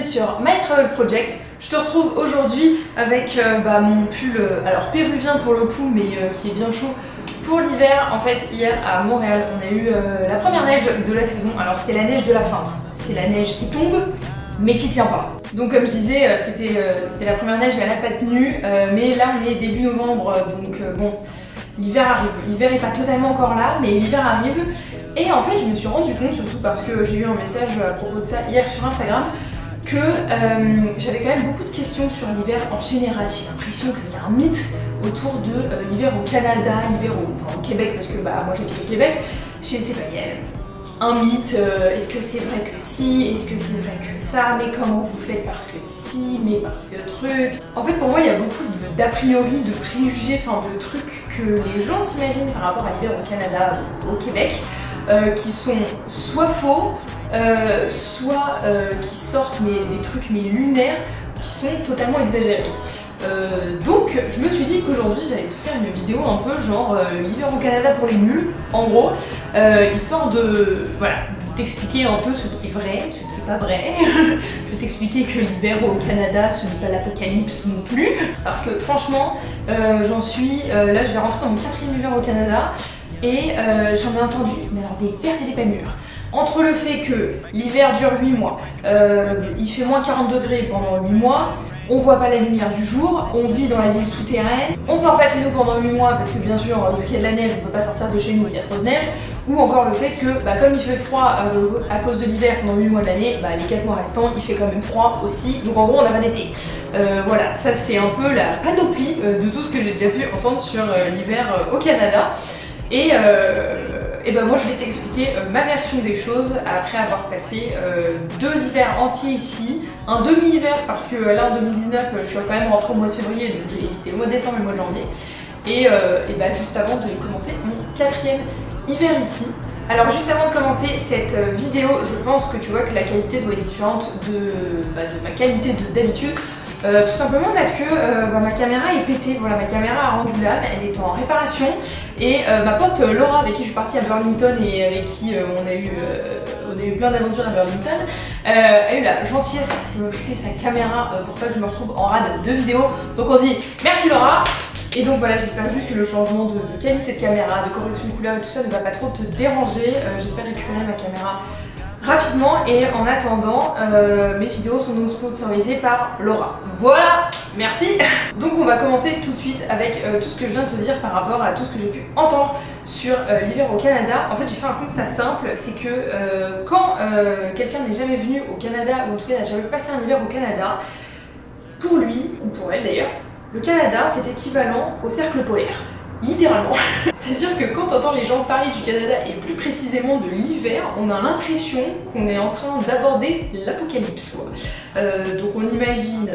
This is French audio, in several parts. bienvenue sur My Travel Project. Je te retrouve aujourd'hui avec mon pull, alors péruvien pour le coup, mais qui est bien chaud pour l'hiver. En fait, hier à Montréal, on a eu la première neige de la saison. Alors c'était la neige de la feinte, c'est la neige qui tombe mais qui tient pas. Donc comme je disais, c'était la première neige mais elle n'a pas tenu, mais là on est début novembre, donc bon, l'hiver arrive. L'hiver n'est pas totalement encore là, mais l'hiver arrive. Et en fait, je me suis rendu compte, surtout parce que j'ai eu un message à propos de ça hier sur Instagram, que j'avais quand même beaucoup de questions sur l'hiver en général. J'ai l'impression qu'il y a un mythe autour de l'hiver au Canada, l'hiver au Québec, parce que moi j'habite au Québec. Je sais pas, il y a un mythe, est-ce que c'est vrai que si, est-ce que c'est vrai que ça, mais comment vous faites parce que si, mais parce que truc. En fait, pour moi, il y a beaucoup d'a priori, de préjugés, enfin de trucs que les gens s'imaginent par rapport à l'hiver au Canada, au Québec. Qui sont soit faux, soit qui sortent des trucs lunaires, qui sont totalement exagérés. Donc je me suis dit qu'aujourd'hui j'allais te faire une vidéo un peu genre l'hiver au Canada pour les nuls, en gros, histoire de t'expliquer un peu ce qui est vrai, ce qui n'est pas vrai. Je vais t'expliquer que l'hiver au Canada ce n'est pas l'apocalypse non plus, parce que franchement j'en suis, là je vais rentrer dans mon 4e hiver au Canada. Et j'en ai entendu, mais alors des pertes et des pas mûres. Entre le fait que l'hiver dure 8 mois, il fait moins 40 degrés pendant 8 mois, on voit pas la lumière du jour, on vit dans la ville souterraine, on sort pas de chez nous pendant 8 mois parce que bien sûr, vu qu'il y a de la neige, on peut pas sortir de chez nous, il y a trop de neige, ou encore le fait que comme il fait froid à cause de l'hiver pendant 8 mois de l'année, les 4 mois restants, il fait quand même froid aussi, donc en gros on n'a pas d'été. Voilà, ça c'est un peu la panoplie de tout ce que j'ai déjà pu entendre sur l'hiver au Canada. Et moi je vais t'expliquer ma version des choses après avoir passé 2 hivers entiers ici, un demi-hiver parce que là en 2019 je suis quand même rentrée au mois de février, donc j'ai évité le mois de décembre et le mois de janvier, et juste avant de commencer mon 4e hiver ici. Alors juste avant de commencer cette vidéo, je pense que tu vois que la qualité doit être différente de ma qualité d'habitude, tout simplement parce que ma caméra est pétée. Voilà, ma caméra a rendu l'âme, elle est en réparation, et ma pote Laura, avec qui je suis partie à Burlington et avec qui on a eu plein d'aventures à Burlington, a eu la gentillesse de me prêter sa caméra pour pas que je me retrouve en rade de vidéos. Donc on dit merci Laura. Et donc voilà, j'espère juste que le changement de qualité de caméra, de correction de couleur et tout ça ne va pas trop te déranger. J'espère récupérer ma caméra rapidement, et en attendant, mes vidéos sont donc sponsorisées par Laura. Voilà, merci. Donc on va commencer tout de suite avec tout ce que je viens de te dire par rapport à tout ce que j'ai pu entendre sur l'hiver au Canada. En fait, j'ai fait un constat simple, c'est que quand quelqu'un n'est jamais venu au Canada, ou en tout cas n'a jamais passé un hiver au Canada, pour lui, ou pour elle d'ailleurs, le Canada, c'est équivalent au cercle polaire, littéralement. C'est-à-dire que quand on entend les gens parler du Canada, et plus précisément de l'hiver, on a l'impression qu'on est en train d'aborder l'apocalypse. Donc on imagine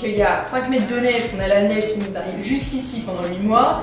qu'il y a 5 mètres de neige, qu'on a la neige qui nous arrive jusqu'ici pendant 8 mois,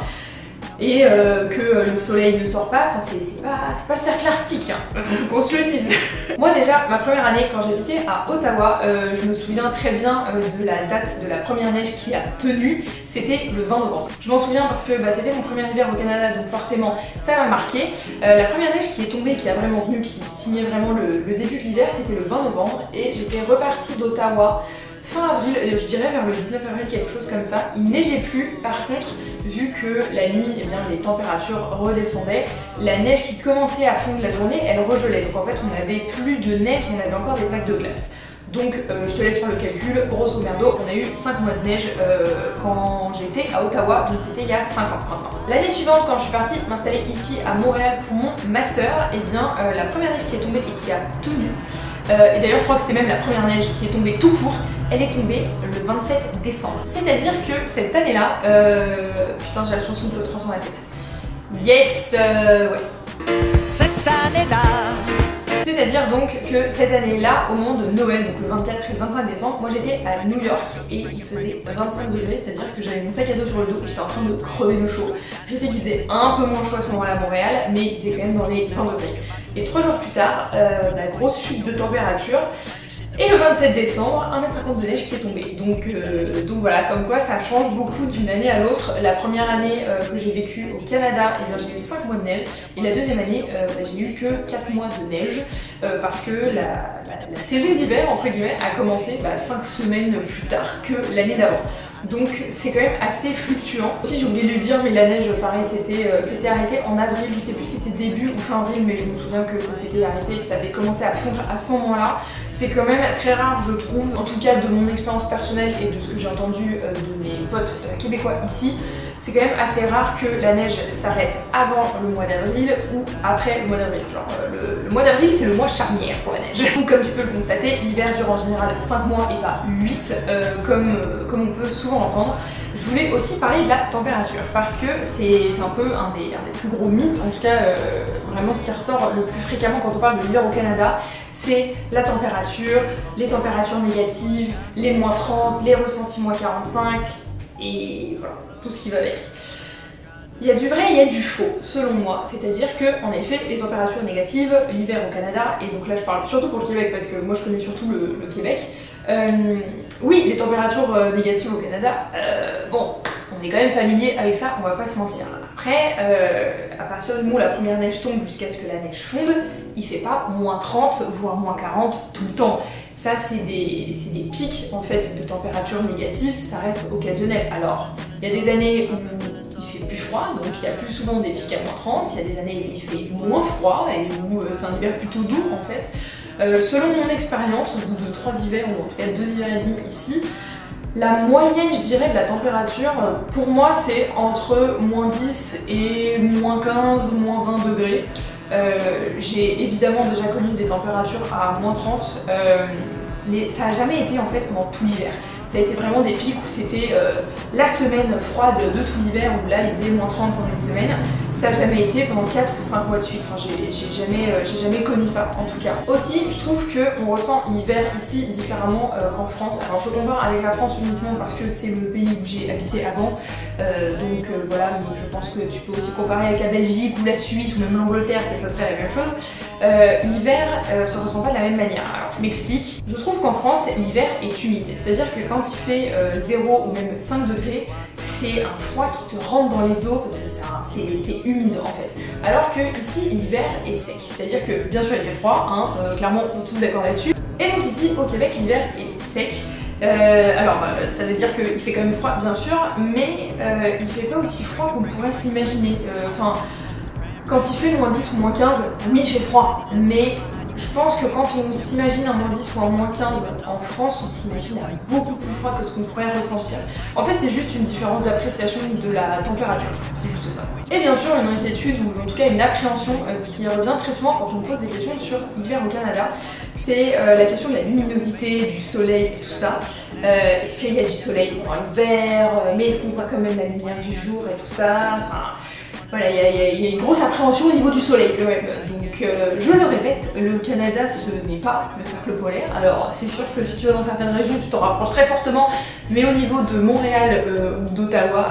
et que le soleil ne sort pas. Enfin, c'est pas le cercle arctique, hein, qu'on se le dise. Moi déjà, ma première année, quand j'habitais à Ottawa, je me souviens très bien de la date de la première neige qui a tenu, c'était le 20 novembre. Je m'en souviens parce que c'était mon premier hiver au Canada, donc forcément ça m'a marqué. La première neige qui est tombée, qui a vraiment tenu, qui signait vraiment le début de l'hiver, c'était le 20 novembre, et j'étais repartie d'Ottawa fin avril, je dirais vers le 19 avril, quelque chose comme ça. Il neigeait plus, par contre, vu que la nuit, les températures redescendaient, la neige qui commençait à fondre la journée, elle regelait. Donc en fait, on n'avait plus de neige, on avait encore des plaques de glace. Donc je te laisse faire le calcul, grosso merdo, on a eu 5 mois de neige quand j'étais à Ottawa, donc c'était il y a 5 ans maintenant. L'année suivante, quand je suis partie m'installer ici à Montréal pour mon master, la première neige qui est tombée et qui a tenu, et d'ailleurs je crois que c'était même la première neige qui est tombée tout court, elle est tombée le 27 décembre. C'est-à-dire que cette année-là, putain, j'ai la chanson de l'autre dans la tête. Yes, ouais. Cette année-là. C'est-à-dire donc que cette année-là, au moment de Noël, donc le 24 et le 25 décembre, moi j'étais à New York et il faisait 25 degrés, c'est-à-dire que j'avais mon sac à dos sur le dos et j'étais en train de crever de chaud. Je sais qu'il faisait un peu moins chaud à ce moment-là à Montréal, mais il faisait quand même dans les 20 degrés. Et 3 jours plus tard, la grosse chute de température. Et le 27 décembre, 1,50 m de neige qui est tombée. Donc voilà, comme quoi ça change beaucoup d'une année à l'autre. La première année que j'ai vécue au Canada, j'ai eu 5 mois de neige. Et la deuxième année, j'ai eu que 4 mois de neige. Parce que la saison d'hiver, entre guillemets, a commencé 5 semaines plus tard que l'année d'avant. Donc c'est quand même assez fluctuant. Aussi j'ai oublié de le dire, mais la neige pareil c'était arrêté en avril, je sais plus si c'était début ou fin avril, mais je me souviens que ça s'était arrêté et que ça avait commencé à fondre à ce moment là. C'est quand même très rare je trouve, en tout cas de mon expérience personnelle et de ce que j'ai entendu de mes potes québécois ici, c'est quand même assez rare que la neige s'arrête avant le mois d'avril ou après le mois d'avril. Genre le mois d'avril c'est le mois charnière pour la neige. Donc comme tu peux le constater, l'hiver dure en général 5 mois et pas 8 comme on peut souvent entendre. Je voulais aussi parler de la température parce que c'est un peu un des plus gros mythes, en tout cas vraiment ce qui ressort le plus fréquemment quand on parle de l'hiver au Canada, c'est la température, les températures négatives, les -30, les ressentis -45 et voilà, tout ce qui va avec. Il y a du vrai et il y a du faux, selon moi, c'est-à-dire que, en effet, les températures négatives, l'hiver au Canada, et donc là je parle surtout pour le Québec parce que moi je connais surtout le Québec, oui, les températures négatives au Canada, bon, on est quand même familier avec ça, on va pas se mentir. Après, à partir du moment où la première neige tombe jusqu'à ce que la neige fonde, il fait pas -30 voire -40 tout le temps. Ça c'est des pics en fait de température négative, ça reste occasionnel. Alors, il y a des années où plus froid, donc il y a plus souvent des pics à -30, il y a des années où il fait moins froid et où c'est un hiver plutôt doux en fait. Selon mon expérience, au bout de 3 hivers ou en tout cas 2 hivers et demi ici, la moyenne je dirais de la température pour moi c'est entre -10 et -15, -20 degrés. J'ai évidemment déjà connu des températures à -30 mais ça n'a jamais été en fait pendant tout l'hiver. Ça a été vraiment des pics où c'était la semaine froide de tout l'hiver où là il faisait -30 pendant une semaine. Ça n'a jamais été pendant 4 ou 5 mois de suite, enfin, j'ai jamais connu ça en tout cas. Aussi je trouve qu'on ressent l'hiver ici différemment qu'en France. Alors je compare avec la France uniquement parce que c'est le pays où j'ai habité avant, donc voilà, donc, je pense que tu peux aussi comparer avec la Belgique ou la Suisse ou même l'Angleterre et ça serait la même chose. L'hiver se ressent pas de la même manière. Alors je m'explique, je trouve qu'en France l'hiver est humide, c'est-à-dire que quand il fait 0 ou même 5 degrés, c'est un froid qui te rentre dans les os, c'est humide en fait. Alors que ici l'hiver est sec, c'est-à-dire que bien sûr il fait froid, hein, clairement on est tous d'accord là-dessus. Et donc ici au Québec l'hiver est sec. Alors ça veut dire qu'il fait quand même froid bien sûr, mais il fait pas aussi froid qu'on pourrait se l'imaginer. Enfin, quand il fait -10 ou -15, oui il fait froid, mais je pense que quand on s'imagine un -10 ou un -15 en France, on s'imagine beaucoup plus froid que ce qu'on pourrait ressentir. En fait, c'est juste une différence d'appréciation de la température, c'est juste ça. Et bien sûr, une inquiétude, ou en tout cas une appréhension qui revient très souvent quand on pose des questions sur l'hiver au Canada, c'est la question de la luminosité, du soleil et tout ça. Est-ce qu'il y a du soleil dans l'hiver, mais est-ce qu'on voit quand même la lumière du jour et tout ça, enfin, voilà, il y a une grosse appréhension au niveau du soleil quand même. Donc je le répète, le Canada ce n'est pas le cercle polaire. Alors c'est sûr que si tu vas dans certaines régions tu t'en rapproches très fortement, mais au niveau de Montréal ou d'Ottawa,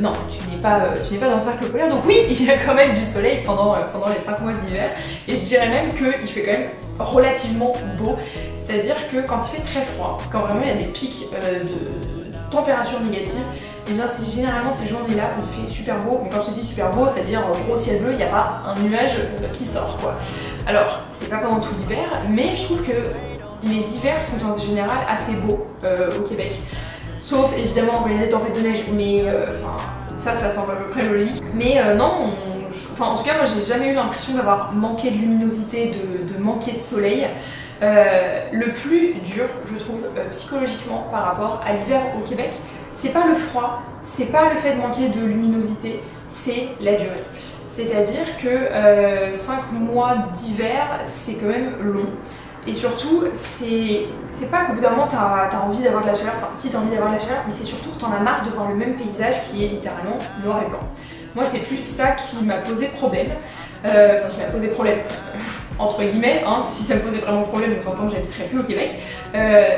non, tu n'es pas dans le cercle polaire. Donc oui, il y a quand même du soleil pendant les 5 mois d'hiver, et je dirais même qu'il fait quand même relativement beau, c'est-à-dire que quand il fait très froid, quand vraiment il y a des pics de température négative, et bien c'est généralement ces journées-là où il fait super beau, mais quand je te dis super beau, c'est-à-dire gros ciel bleu, il n'y a pas un nuage qui sort quoi. Alors, c'est pas pendant tout l'hiver, mais je trouve que les hivers sont en général assez beaux au Québec. Sauf évidemment quand il y a des tempêtes de neige, mais ça semble à peu près logique. Mais non, en tout cas moi j'ai jamais eu l'impression d'avoir manqué de luminosité, de manquer de soleil. Le plus dur, je trouve, psychologiquement par rapport à l'hiver au Québec, c'est pas le froid, c'est pas le fait de manquer de luminosité, c'est la durée. C'est-à-dire que 5 mois d'hiver, c'est quand même long. Et surtout, c'est pas qu'au bout d'un moment t'as envie d'avoir de la chaleur, enfin si t'as envie d'avoir de la chaleur, mais c'est surtout que t'en as marre de voir le même paysage qui est littéralement noir et blanc. Moi c'est plus ça qui m'a posé problème, entre guillemets, hein, si ça me posait vraiment problème, donc en tant que j'habiterais plus au Québec,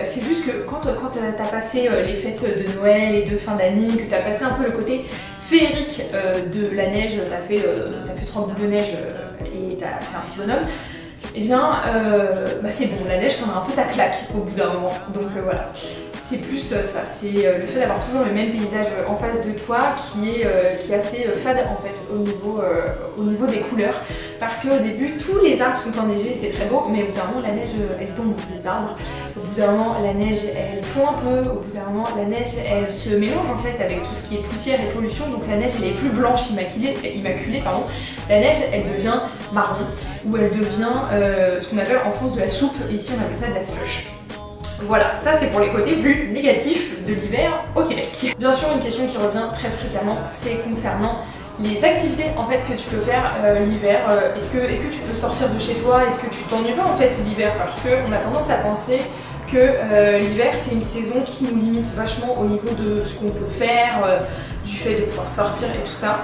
c'est juste que quand t'as passé les fêtes de Noël et de fin d'année, que t'as passé un peu le côté féerique de la neige, t'as fait 30 boules de neige et t'as fait un petit bonhomme, eh bien c'est bon, la neige t'en a un peu ta claque au bout d'un moment, donc voilà. C'est plus ça, c'est le fait d'avoir toujours le même paysage en face de toi qui est assez fade en fait au niveau des couleurs, parce qu'au début tous les arbres sont enneigés, c'est très beau, mais au bout d'un moment la neige elle tombe des arbres, au bout d'un moment la neige elle fond un peu, au bout d'un moment la neige elle se mélange en fait avec tout ce qui est poussière et pollution, donc la neige elle est plus blanche immaculée pardon, la neige elle devient marron ou elle devient ce qu'on appelle en France de la soupe, et ici on appelle ça de la slush. Voilà, ça c'est pour les côtés plus négatifs de l'hiver au Québec. Bien sûr, une question qui revient très fréquemment, c'est concernant les activités en fait que tu peux faire l'hiver. Est-ce que tu peux sortir de chez toi? Est-ce que tu t'ennuies pas en fait l'hiver? Parce qu'on a tendance à penser que l'hiver c'est une saison qui nous limite vachement au niveau de ce qu'on peut faire, du fait de pouvoir sortir et tout ça.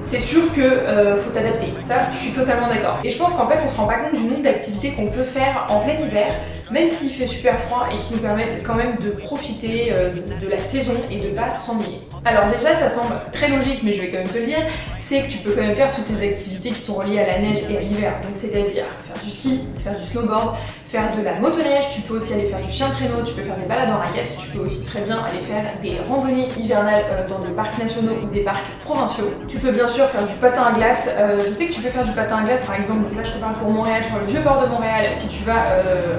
C'est sûr que faut t'adapter, ça je suis totalement d'accord. Et je pense qu'en fait on se rend pas compte du nombre d'activités qu'on peut faire en plein hiver, même s'il fait super froid, et qui nous permettent quand même de profiter de la saison et de pas s'ennuyer. Alors déjà ça semble très logique, mais je vais quand même te le dire, c'est que tu peux quand même faire toutes les activités qui sont reliées à la neige et à l'hiver, donc c'est-à-dire faire du ski, faire du snowboard, faire de la motoneige, tu peux aussi aller faire du chien traîneau, tu peux faire des balades en raquette, tu peux aussi très bien aller faire des randonnées hivernales dans des parcs nationaux ou des parcs provinciaux. Tu peux bien sûr faire du patin à glace, je sais que tu peux faire du patin à glace par exemple, donc là je te parle pour Montréal, sur le vieux port de Montréal, si tu vas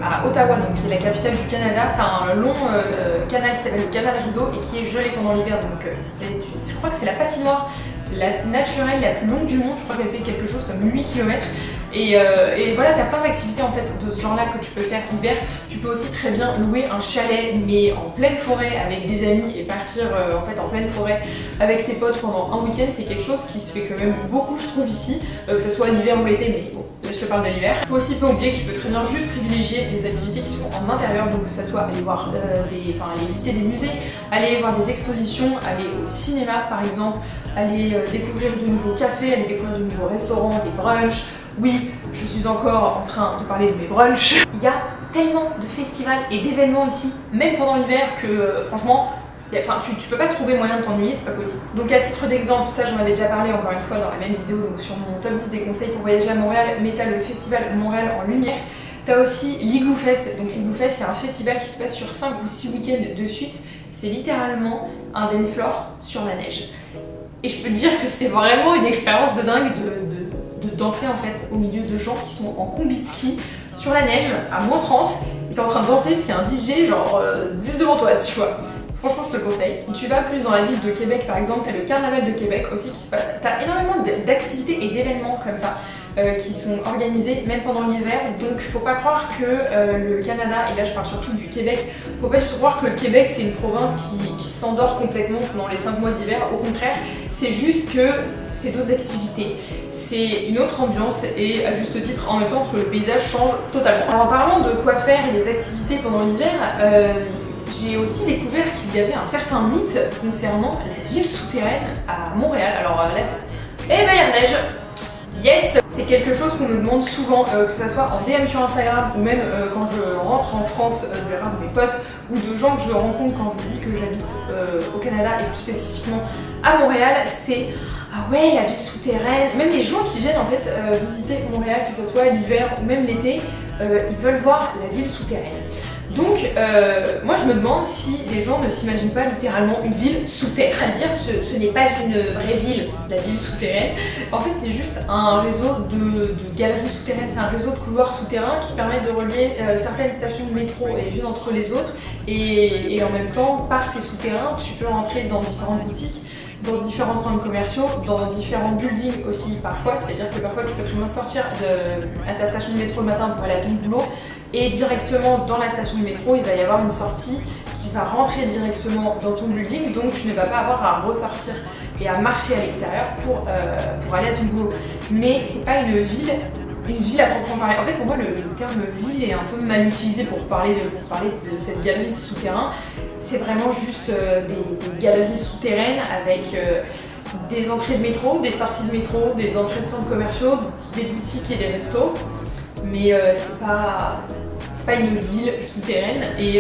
à Ottawa, donc qui est la capitale du Canada, t'as un long canal qui s'appelle le canal Rideau et qui est gelé pendant l'hiver, donc je crois que c'est la patinoire la naturelle la plus longue du monde, je crois qu'elle fait quelque chose comme 8 km. Et voilà, t'as plein d'activités en fait de ce genre là que tu peux faire l'hiver. Tu peux aussi très bien louer un chalet mais en pleine forêt avec des amis et partir en fait en pleine forêt avec tes potes pendant un week-end. C'est quelque chose qui se fait quand même beaucoup je trouve ici, que ce soit l'hiver ou l'été, mais bon là je te parle de l'hiver. Faut aussi pas oublier que tu peux très bien juste privilégier les activités qui se font en intérieur, donc que ce soit aller voir aller visiter des musées, aller voir des expositions, aller au cinéma par exemple, aller découvrir de nouveaux cafés, aller découvrir de nouveaux restaurants, des brunchs. Oui, je suis encore en train de parler de mes brunchs. Il y a tellement de festivals et d'événements ici, même pendant l'hiver, que franchement, tu peux pas trouver moyen de t'ennuyer, c'est pas possible. Donc à titre d'exemple, ça j'en avais déjà parlé encore une fois dans la même vidéo, donc sur mon top 10 des conseils pour voyager à Montréal, mais t'as le festival Montréal en lumière. T'as aussi l'Igloo Fest, donc l'Igloo Fest c'est un festival qui se passe sur 5 ou 6 week-ends de suite, c'est littéralement un dance floor sur la neige. Et je peux te dire que c'est vraiment une expérience de dingue de danser en fait au milieu de gens qui sont en combi de ski sur la neige à -30 et t'es en train de danser parce qu'il y a un DJ genre juste devant toi, tu vois. Franchement je te le conseille. Si tu vas plus dans la ville de Québec par exemple, t'as le carnaval de Québec aussi qui se passe. T'as énormément d'activités et d'événements comme ça qui sont organisés même pendant l'hiver, donc faut pas croire que le Canada, et là je parle surtout du Québec, faut pas du tout croire que le Québec c'est une province qui s'endort complètement pendant les 5 mois d'hiver, au contraire c'est juste que c'est d'autres activités, c'est une autre ambiance et à juste titre en même temps parce que le paysage change totalement. Alors en parlant de quoi faire et des activités pendant l'hiver, j'ai aussi découvert qu'il y avait un certain mythe concernant la ville souterraine à Montréal. Alors là, eh ben il y a neige. Yes! C'est quelque chose qu'on nous demande souvent, que ce soit en DM sur Instagram ou même quand je rentre en France de la part de mes potes ou de gens que je rencontre quand je dis que j'habite au Canada et plus spécifiquement à Montréal, c'est ah ouais la ville souterraine. Même les gens qui viennent en fait visiter Montréal, que ce soit l'hiver ou même l'été, ils veulent voir la ville souterraine. Donc moi je me demande si les gens ne s'imaginent pas littéralement une ville sous terre, c'est-à-dire ce n'est pas une vraie ville, la ville souterraine. En fait c'est juste un réseau de galeries souterraines, c'est un réseau de couloirs souterrains qui permettent de relier certaines stations de métro les unes entre les autres, et en même temps par ces souterrains tu peux rentrer dans différentes boutiques, dans différents centres commerciaux, dans différents buildings aussi parfois, c'est-à-dire que parfois tu peux vraiment sortir à ta station de métro le matin pour aller à ton boulot, et directement dans la station de métro il va y avoir une sortie qui va rentrer directement dans ton building, donc tu ne vas pas avoir à ressortir et à marcher à l'extérieur pour aller à ton boulot. Mais c'est pas une ville à proprement parler. En fait pour moi le terme ville est un peu mal utilisé pour parler de cette galerie de souterrain. C'est vraiment juste des galeries souterraines avec des entrées de métro, des sorties de métro, des entrées de centres commerciaux, des boutiques et des restos. Mais c'est pas une ville souterraine, et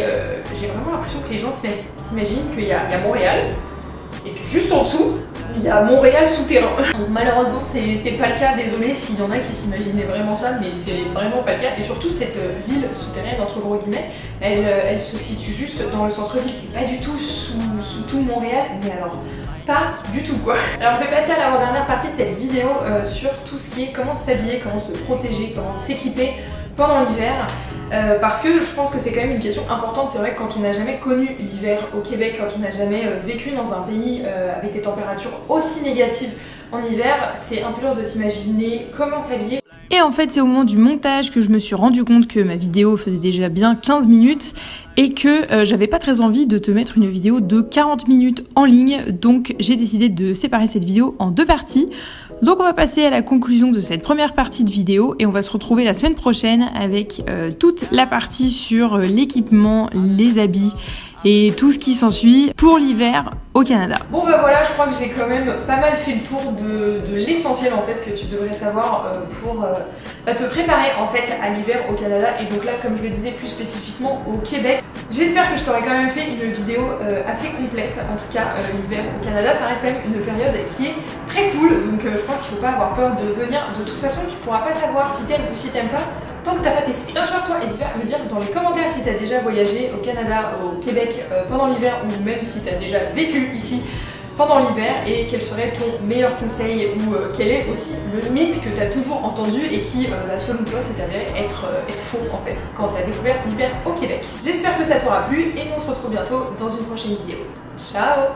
j'ai vraiment l'impression que les gens s'imaginent qu'il y a Montréal, et puis juste en dessous, via Montréal souterrain. Donc, malheureusement c'est pas le cas, désolé s'il y en a qui s'imaginaient vraiment ça, mais c'est vraiment pas le cas. Et surtout cette ville souterraine entre gros guillemets, elle se situe juste dans le centre-ville, c'est pas du tout sous tout Montréal, mais alors pas du tout quoi. Alors je vais passer à la dernière partie de cette vidéo sur tout ce qui est comment s'habiller, comment se protéger, comment s'équiper pendant l'hiver. Parce que je pense que c'est quand même une question importante. C'est vrai que quand on n'a jamais connu l'hiver au Québec, quand on n'a jamais vécu dans un pays avec des températures aussi négatives en hiver, c'est un peu dur de s'imaginer comment s'habiller. Et en fait c'est au moment du montage que je me suis rendu compte que ma vidéo faisait déjà bien 15 minutes et que j'avais pas très envie de te mettre une vidéo de 40 minutes en ligne, donc j'ai décidé de séparer cette vidéo en deux parties. Donc on va passer à la conclusion de cette première partie de vidéo et on va se retrouver la semaine prochaine avec toute la partie sur l'équipement, les habits et tout ce qui s'ensuit pour l'hiver au Canada. Bon bah voilà, je crois que j'ai quand même pas mal fait le tour de l'essentiel en fait que tu devrais savoir pour te préparer en fait à l'hiver au Canada et donc là comme je le disais plus spécifiquement au Québec. J'espère que je t'aurais quand même fait une vidéo assez complète, en tout cas l'hiver au Canada ça reste quand même une période qui est très cool, donc je pense qu'il ne faut pas avoir peur de venir. De toute façon tu pourras pas savoir si t'aimes ou si t'aimes pas tant que t'as pas testé. Bien sûr toi n'hésite pas à me dire dans les commentaires si t'as déjà voyagé au Canada, au Québec pendant l'hiver ou même si t'as déjà vécu ici pendant l'hiver et quel serait ton meilleur conseil ou quel est aussi le mythe que tu as toujours entendu et qui, selon toi, s'est avéré être faux en fait quand tu as découvert l'hiver au Québec. J'espère que ça t'aura plu et on se retrouve bientôt dans une prochaine vidéo. Ciao!